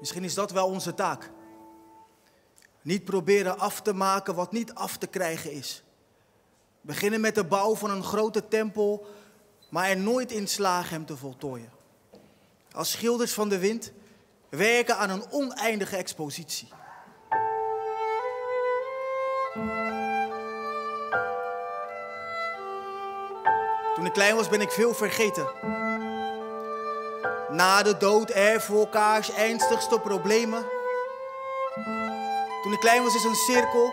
Misschien is dat wel onze taak. Niet proberen af te maken wat niet af te krijgen is. Beginnen met de bouw van een grote tempel, maar er nooit in slagen hem te voltooien. Als schilders van de wind werken aan een oneindige expositie. Toen ik klein was, ben ik veel vergeten. Na de dood er voor elkaars ernstigste problemen. Toen ik klein was, is een cirkel.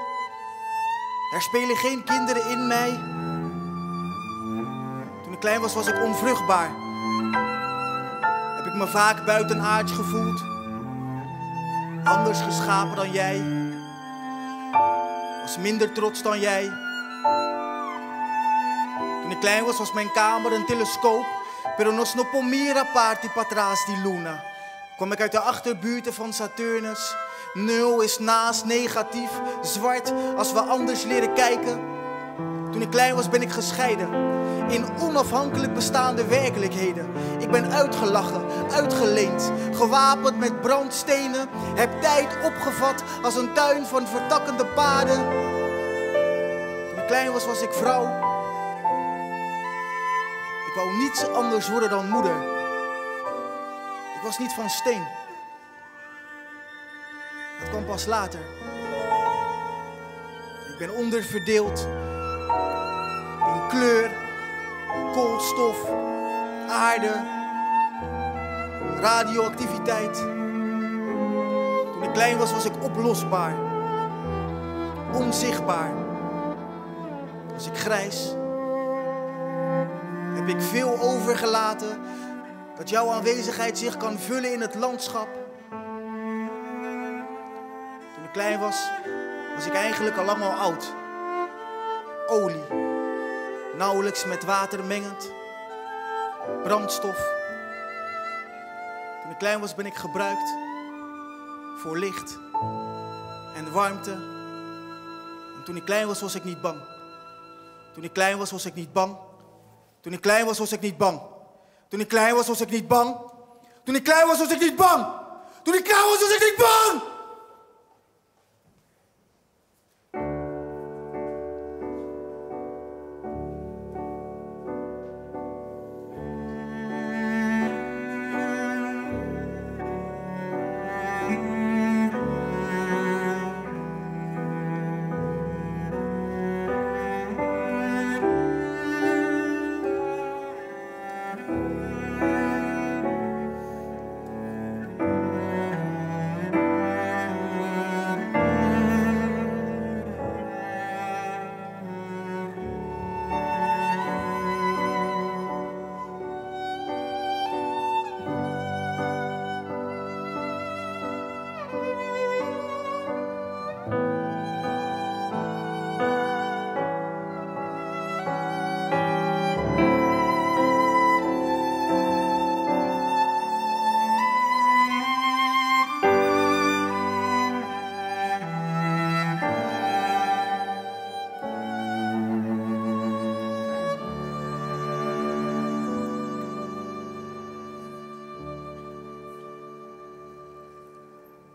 Er spelen geen kinderen in mij. Toen ik klein was, was ik onvruchtbaar. Heb ik me vaak buitenaards gevoeld. Anders geschapen dan jij. Was minder trots dan jij. Toen ik klein was, was mijn kamer een telescoop. Per uno snopomira parti patras di luna. Kwam ik uit de achterbuurten van Saturnus. 0 is naast negatief, zwart, als we anders leren kijken. Toen ik klein was, ben ik gescheiden. In onafhankelijk bestaande werkelijkheden. Ik ben uitgelachen, uitgeleend, gewapend met brandstenen. Heb tijd opgevat als een tuin van vertakkende paden. Toen ik klein was, was ik vrouw. Ik wou niets anders worden dan moeder. Ik was niet van steen. Dat kwam pas later. Ik ben onderverdeeld in kleur, koolstof, aarde, radioactiviteit. Toen ik klein was, was ik oplosbaar, onzichtbaar. Was ik grijs, heb ik veel overgelaten dat jouw aanwezigheid zich kan vullen in het landschap. Toen ik klein was, was ik eigenlijk al lang al oud. Olie, nauwelijks met water mengend, brandstof. Toen ik klein was, ben ik gebruikt voor licht en warmte. En toen ik klein was, was ik niet bang. Toen ik klein was, was ik niet bang. Toen ik klein was, was ik niet bang. Toen ik klein was, was ik niet bang. Toen ik klein was, was ik niet bang. Toen ik klein was, was ik niet bang.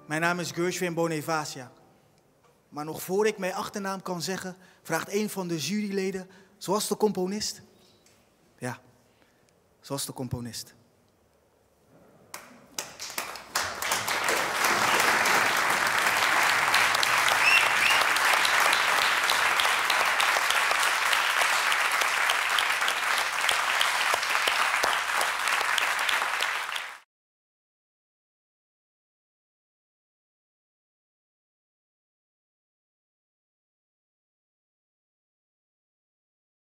Mijn naam is Gershwin Bonevacia. Maar nog voor ik mijn achternaam kan zeggen, vraagt een van de juryleden, zoals de componist. Ja, zoals de componist.